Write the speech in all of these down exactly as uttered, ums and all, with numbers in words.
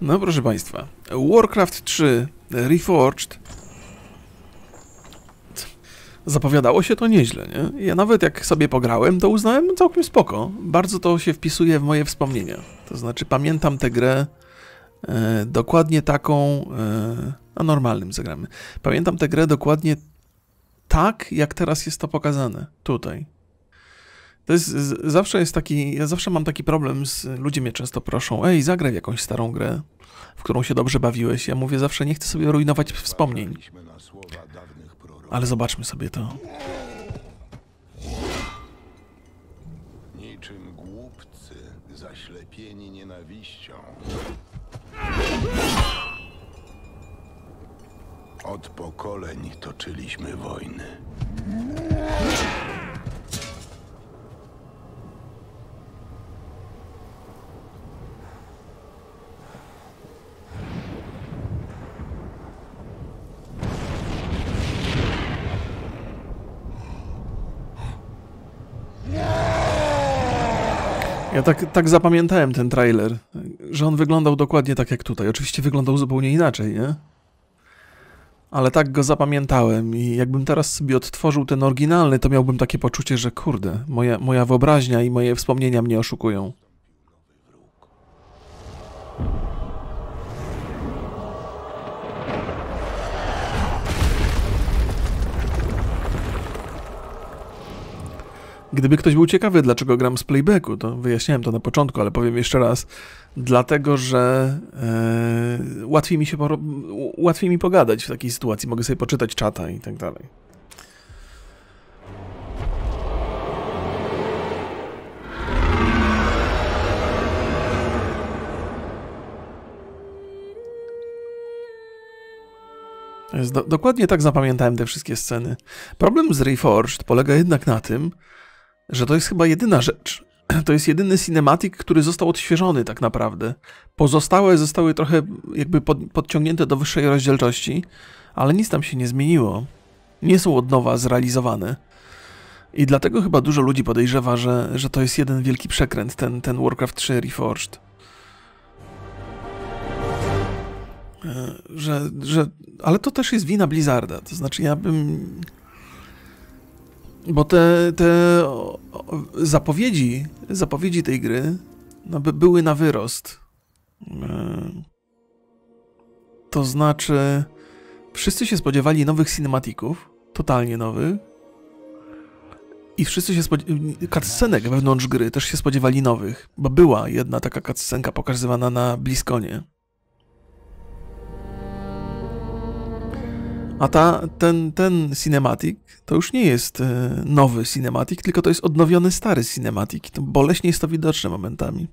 No proszę Państwa, Warcraft trzy Reforged zapowiadało się to nieźle, nie? Ja nawet jak sobie pograłem, to uznałem całkiem spoko. Bardzo to się wpisuje w moje wspomnienia. To znaczy pamiętam tę grę e, dokładnie taką... E, a normalnym zagramy. Pamiętam tę grę dokładnie tak, jak teraz jest to pokazane. Tutaj. To jest, zawsze jest taki, ja zawsze mam taki problem z, ludzie mnie często proszą, ej, zagraj w jakąś starą grę, w którą się dobrze bawiłeś. Ja mówię zawsze, nie chcę sobie rujnować wspomnień. Ale zobaczmy sobie to. Niczym głupcy, zaślepieni nienawiścią. Od pokoleń toczyliśmy wojny. Ja tak, tak zapamiętałem ten trailer, że on wyglądał dokładnie tak jak tutaj. Oczywiście wyglądał zupełnie inaczej, nie? Ale tak go zapamiętałem i jakbym teraz sobie odtworzył ten oryginalny, to miałbym takie poczucie, że kurde, moja, moja wyobraźnia i moje wspomnienia mnie oszukują. Gdyby ktoś był ciekawy, dlaczego gram z playbacku, to wyjaśniałem to na początku, ale powiem jeszcze raz. Dlatego, że yy, łatwiej mi się poro... łatwiej mi pogadać w takiej sytuacji. Mogę sobie poczytać czata i tak dalej. Do dokładnie tak zapamiętałem te wszystkie sceny. Problem z Reforged polega jednak na tym, że to jest chyba jedyna rzecz. To jest jedyny cinematic, który został odświeżony tak naprawdę. Pozostałe zostały trochę jakby pod, podciągnięte do wyższej rozdzielczości, ale nic tam się nie zmieniło. Nie są od nowa zrealizowane. I dlatego chyba dużo ludzi podejrzewa, że, że to jest jeden wielki przekręt, ten, ten Warcraft trzy Reforged. Że, że, ale to też jest wina Blizzarda. To znaczy ja bym... Bo te, te zapowiedzi, zapowiedzi tej gry no, by były na wyrost. To znaczy, wszyscy się spodziewali nowych cinematików, totalnie nowych. I wszyscy się spodziewali, cutscenek wewnątrz gry też się spodziewali nowych, bo była jedna taka cutscenka pokazywana na BlizzConie. A ta, ten, ten cinematic to już nie jest nowy cinematic, tylko to jest odnowiony stary cinematic. To boleśnie jest to widoczne momentami.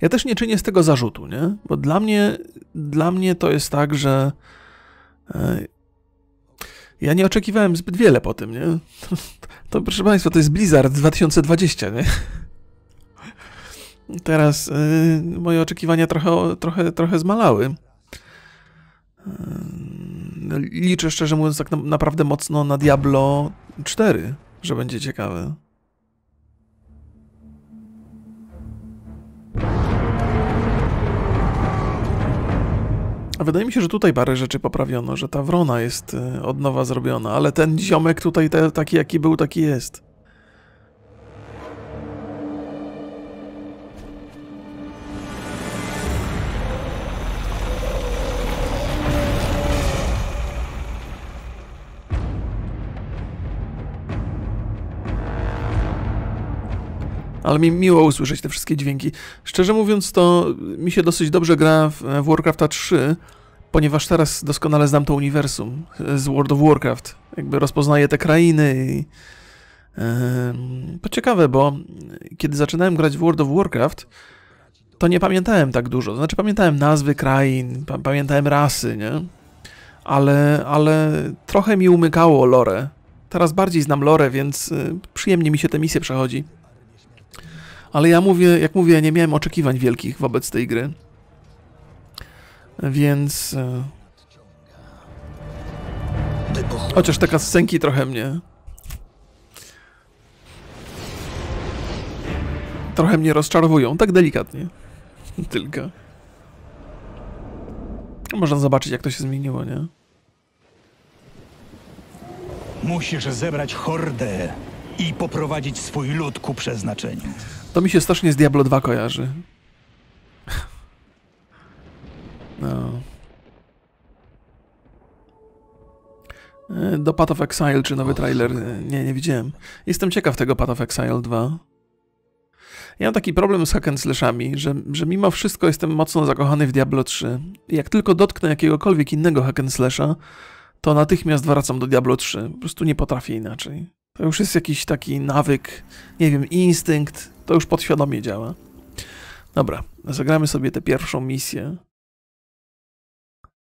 Ja też nie czynię z tego zarzutu, nie? Bo dla mnie, dla mnie to jest tak, że ja nie oczekiwałem zbyt wiele po tym, nie? To, to proszę Państwa, to jest Blizzard dwa tysiące dwadzieścia, nie? Teraz yy, moje oczekiwania trochę, trochę, trochę zmalały. Liczę, szczerze mówiąc, tak naprawdę mocno na Diablo cztery, że będzie ciekawe. A wydaje mi się, że tutaj parę rzeczy poprawiono, że ta wrona jest od nowa zrobiona, ale ten ziomek tutaj te, taki jaki był, taki jest. Ale mi miło usłyszeć te wszystkie dźwięki. Szczerze mówiąc, to mi się dosyć dobrze gra w, w Warcrafta trzy, ponieważ teraz doskonale znam to uniwersum z World of Warcraft. Jakby rozpoznaję te krainy i... Yy, to ciekawe, bo kiedy zaczynałem grać w World of Warcraft, to nie pamiętałem tak dużo. Znaczy pamiętałem nazwy krain, pa pamiętałem rasy, nie? Ale, ale trochę mi umykało lore. Teraz bardziej znam lore, więc yy, przyjemnie mi się te misje przechodzi. Ale ja mówię, jak mówię, nie miałem oczekiwań wielkich wobec tej gry. Więc... Chociaż te cutscenki trochę mnie... Trochę mnie rozczarowują, tak delikatnie. Tylko... Można zobaczyć, jak to się zmieniło, nie? Musisz zebrać hordę i poprowadzić swój lud ku przeznaczeniu. To mi się strasznie z Diablo dwa kojarzy. No. Do Path of Exile, czy nowy trailer? Nie, nie widziałem. Jestem ciekaw tego Path of Exile dwa. Ja mam taki problem z hack and slashami, że, że mimo wszystko jestem mocno zakochany w Diablo trzy. Jak tylko dotknę jakiegokolwiek innego hack and slasha, to natychmiast wracam do Diablo trzy. Po prostu nie potrafię inaczej. To już jest jakiś taki nawyk, nie wiem, instynkt. To już podświadomie działa. Dobra, zagramy sobie tę pierwszą misję.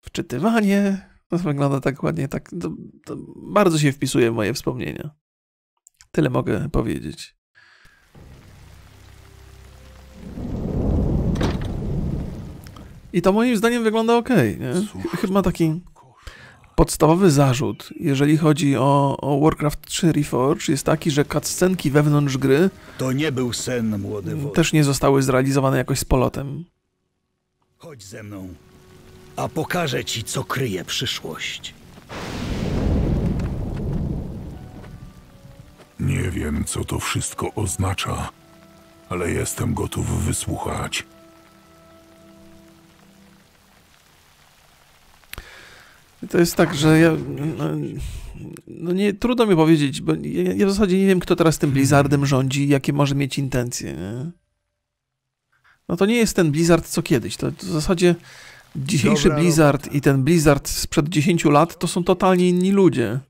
Wczytywanie. To wygląda tak ładnie, tak to, to bardzo się wpisuje w moje wspomnienia. Tyle mogę powiedzieć. I to moim zdaniem wygląda ok, nie? Chyba taki podstawowy zarzut, jeżeli chodzi o, o Warcraft trzy Reforged, jest taki, że cutscenki wewnątrz gry to nie był sen, młody wodz. Też nie zostały zrealizowane jakoś z polotem. Chodź ze mną, a pokażę ci, co kryje przyszłość. Nie wiem, co to wszystko oznacza, ale jestem gotów wysłuchać. To jest tak, że ja, no, no nie, trudno mi powiedzieć, bo ja, ja w zasadzie nie wiem, kto teraz tym Blizzardem rządzi, jakie może mieć intencje. Nie? No to nie jest ten Blizzard co kiedyś, to, to w zasadzie dzisiejszy Dobra, Blizzard robota. I ten Blizzard sprzed dziesięciu lat to są totalnie inni ludzie.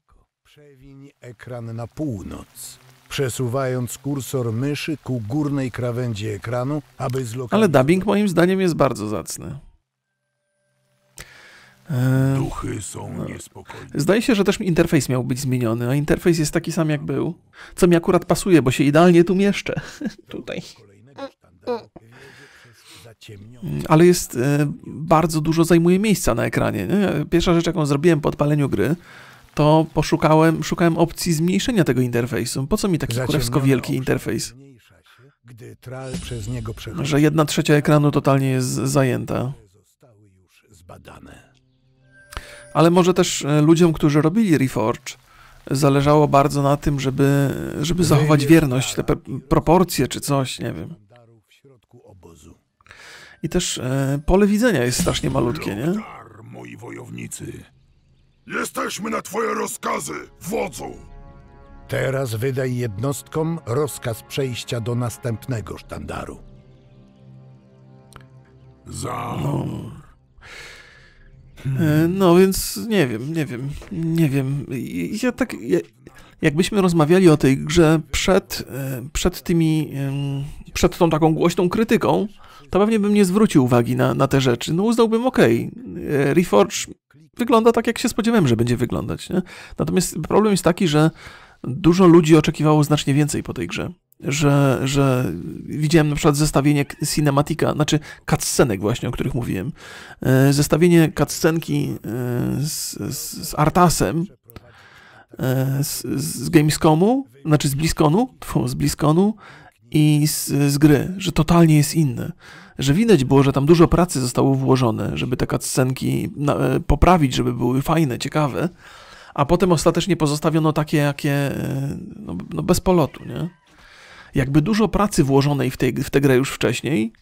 Przewiń ekran na północ, przesuwając kursor myszy ku górnej krawędzi ekranu, aby zlokalizować... Ale dubbing moim zdaniem jest bardzo zacny. Duchy są niespokojne. Zdaje się, że też interfejs miał być zmieniony, a interfejs jest taki sam, jak był. Co mi akurat pasuje, bo się idealnie tu mieszczę. Tutaj. Ale jest... bardzo dużo zajmuje miejsca na ekranie. Nie? Pierwsza rzecz, jaką zrobiłem po odpaleniu gry, to poszukałem szukałem opcji zmniejszenia tego interfejsu. Po co mi taki kurewsko wielki interfejs? Że jedna trzecia ekranu totalnie jest zajęta. Ale może też ludziom, którzy robili Reforge, zależało bardzo na tym, żeby, żeby zachować wierność, te proporcje czy coś, nie wiem. I też e, pole widzenia jest strasznie malutkie, nie? Moi wojownicy, jesteśmy na twoje rozkazy, wodzu! Teraz wydaj jednostkom rozkaz przejścia do następnego sztandaru. Za... No. No więc nie wiem, nie wiem, nie wiem. Ja tak, ja, jakbyśmy rozmawiali o tej grze przed, przed tymi, przed tą taką głośną krytyką, to pewnie bym nie zwrócił uwagi na, na te rzeczy. No uznałbym, okej, okay, Reforge wygląda tak, jak się spodziewałem, że będzie wyglądać, nie? Natomiast problem jest taki, że dużo ludzi oczekiwało znacznie więcej po tej grze. Że, że widziałem na przykład zestawienie cinematika, znaczy cutscenek właśnie, o których mówiłem. Zestawienie cutscenki z, z, z Artasem, z, z Gamescomu, znaczy z Blizzconu, z Blizzconu i z, z gry, że totalnie jest inne. Że widać było, że tam dużo pracy zostało włożone, żeby te cutscenki poprawić, żeby były fajne, ciekawe, a potem ostatecznie pozostawiono takie, jakie, no, no bez polotu, nie? Jakby dużo pracy włożonej w, tej, w tę grę już wcześniej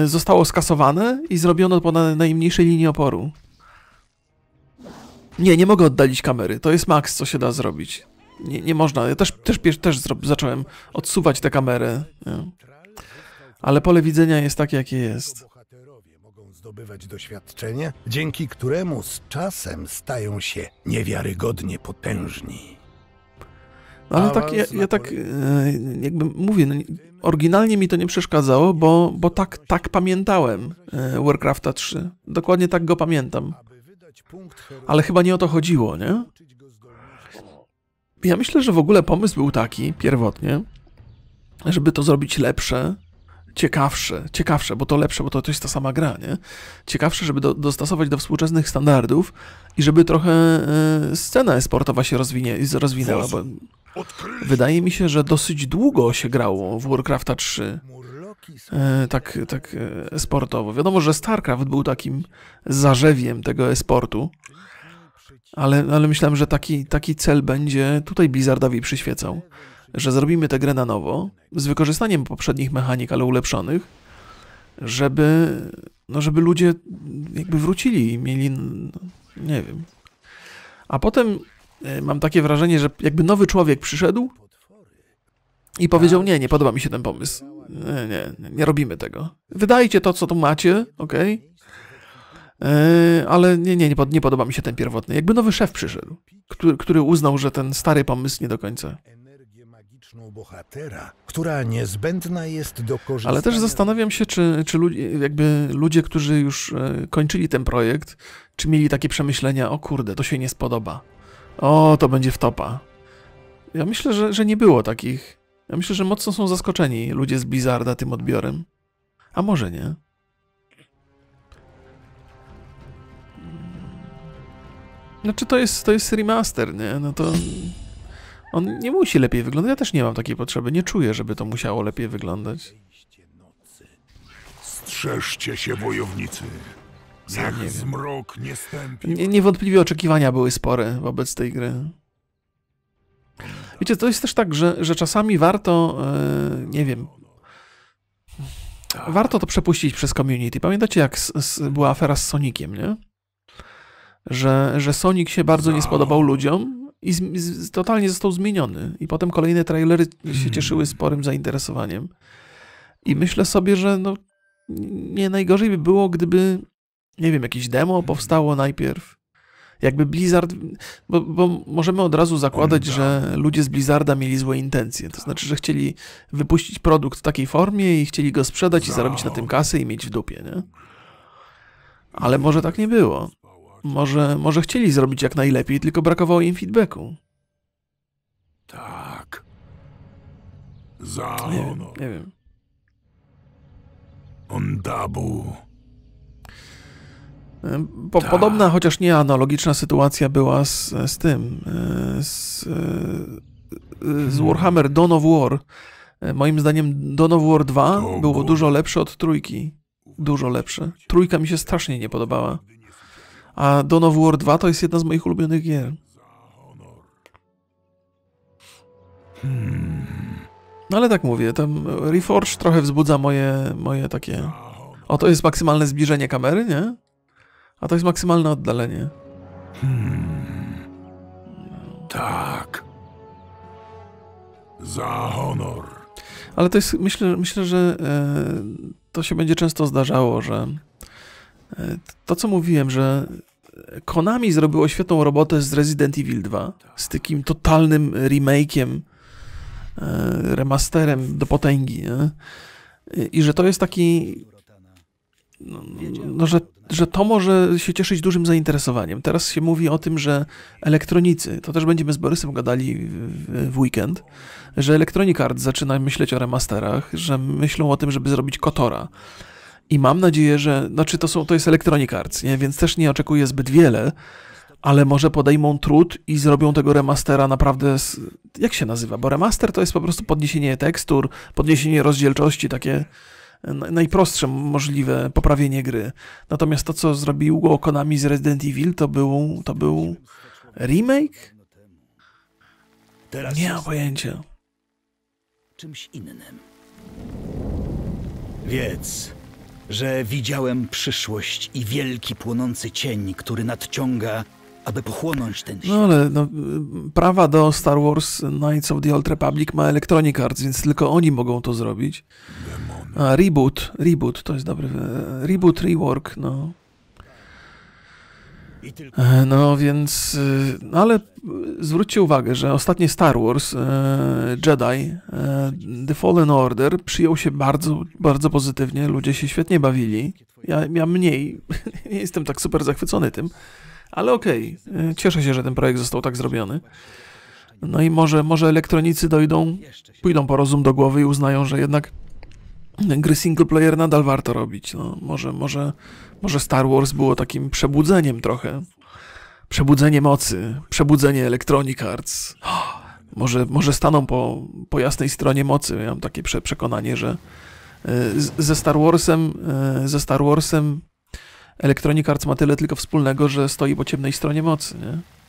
yy, zostało skasowane i zrobiono po na, najmniejszej linii oporu. Nie, nie mogę oddalić kamery. To jest maks, co się da zrobić. Nie, nie można. Ja też, też, też, też zro, zacząłem odsuwać tę kamerę. Nie? Ale pole widzenia jest takie, jakie jest. Bohaterowie mogą zdobywać doświadczenie, dzięki któremu z czasem stają się niewiarygodnie potężni. Ale tak, ja, ja tak jakby mówię, no, oryginalnie mi to nie przeszkadzało, bo, bo tak, tak pamiętałem Warcrafta trzy. Dokładnie tak go pamiętam. Ale chyba nie o to chodziło, nie? Ja myślę, że w ogóle pomysł był taki pierwotnie, żeby to zrobić lepsze, ciekawsze, ciekawsze, bo to lepsze, bo to, to jest ta sama gra, nie? Ciekawsze, żeby do, dostosować do współczesnych standardów i żeby trochę y, scena esportowa się rozwinie, rozwinęła, bo wydaje mi się, że dosyć długo się grało w Warcrafta trzy. e, tak, tak e-sportowo. Wiadomo, że StarCraft był takim zarzewiem tego e-sportu, ale, ale myślałem, że taki, taki cel będzie tutaj Blizzardowi przyświecał, że zrobimy tę grę na nowo, z wykorzystaniem poprzednich mechanik, ale ulepszonych, żeby, no żeby ludzie jakby wrócili i mieli, nie wiem. A potem mam takie wrażenie, że jakby nowy człowiek przyszedł i powiedział, nie, nie podoba mi się ten pomysł. Nie, nie, nie robimy tego. Wydajcie to, co tu macie, okej? Okay? Ale nie, nie, nie podoba mi się ten pierwotny. Jakby nowy szef przyszedł, który, który uznał, że ten stary pomysł nie do końca. Bohatera, która niezbędna jest do korzystania. Ale też zastanawiam się, czy, czy ludzie, jakby ludzie, którzy już kończyli ten projekt, czy mieli takie przemyślenia, o kurde, to się nie spodoba. O, to będzie wtopa. Ja myślę, że, że nie było takich. Ja myślę, że mocno są zaskoczeni ludzie z Blizzarda tym odbiorem. A może nie? Znaczy to jest, to jest remaster, nie? No to... On nie musi lepiej wyglądać, ja też nie mam takiej potrzeby, nie czuję, żeby to musiało lepiej wyglądać. Strzeżcie się, wojownicy. Niech nie zmrok nie stępi. Niewątpliwie oczekiwania były spore wobec tej gry. Wiecie, to jest też tak, że, że czasami warto, e, nie wiem, warto to przepuścić przez community. Pamiętacie, jak s, s, była afera z Soniciem, nie? Że, że Sonic się bardzo nie spodobał ludziom. I z, z, totalnie został zmieniony. I potem kolejne trailery się cieszyły sporym zainteresowaniem. I myślę sobie, że no, nie najgorzej by było, gdyby, nie wiem, jakieś demo powstało najpierw. Jakby Blizzard... Bo, bo możemy od razu zakładać, że ludzie z Blizzarda mieli złe intencje. To znaczy, że chcieli wypuścić produkt w takiej formie i chcieli go sprzedać i zarobić na tym kasę i mieć w dupie, nie? Ale może tak nie było. Może, może chcieli zrobić jak najlepiej, tylko brakowało im feedbacku. Tak. Za honor. Nie wiem. Ondabu. Po, tak. Podobna, chociaż nie analogiczna sytuacja była z, z tym. Z, z Warhammer Dawn of War. Moim zdaniem Dawn of War dwa Dogu. Było dużo lepsze od trójki. Dużo lepsze. Trójka mi się strasznie nie podobała. A Dawn of War dwa to jest jedna z moich ulubionych gier. No ale tak mówię, tam Reforged trochę wzbudza moje, moje takie... O, to jest maksymalne zbliżenie kamery, nie? A to jest maksymalne oddalenie. Tak. Za honor. Ale to jest, myślę, myślę, że e, to się będzie często zdarzało, że... To, co mówiłem, że Konami zrobiło świetną robotę z Resident Evil dwa, z takim totalnym remake'iem, remasterem do potęgi, nie? I że to jest taki, no, no, że, że to może się cieszyć dużym zainteresowaniem. Teraz się mówi o tym, że elektronicy, to też będziemy z Borysem gadali w, w weekend, że Electronic Arts zaczyna myśleć o remasterach, że myślą o tym, żeby zrobić Kotora. I mam nadzieję, że... Znaczy to, są, to jest Electronic Arts, nie? Więc też nie oczekuję zbyt wiele, ale może podejmą trud i zrobią tego remastera naprawdę... Z, jak się nazywa? Bo remaster to jest po prostu podniesienie tekstur, podniesienie rozdzielczości, takie najprostsze możliwe poprawienie gry. Natomiast to, co zrobiło Konami z Resident Evil, to był... To był remake? Nie mam pojęcia. Czymś innym. Więc... że widziałem przyszłość i wielki płonący cień, który nadciąga, aby pochłonąć ten świat. No ale no, prawa do Star Wars Knights of the Old Republic ma Electronic Arts, więc tylko oni mogą to zrobić. A, reboot, reboot, to jest dobry... Reboot, rework, no. No więc... Ale zwróćcie uwagę, że ostatnie Star Wars Jedi The Fallen Order przyjął się bardzo, bardzo pozytywnie. Ludzie się świetnie bawili. Ja, ja mniej. Nie jestem tak super zachwycony tym. Ale okej. Okay. Cieszę się, że ten projekt został tak zrobiony. No i może, może elektronicy dojdą, pójdą po rozum do głowy i uznają, że jednak gry single player nadal warto robić. No, może, może, może Star Wars było takim przebudzeniem trochę. Przebudzenie mocy, przebudzenie Electronic Arts. Oh, może, może staną po, po jasnej stronie mocy. Ja mam takie prze, przekonanie, że, ze Star Warsem, ze Star Warsem Electronic Arts ma tyle tylko wspólnego, że stoi po ciemnej stronie mocy, nie?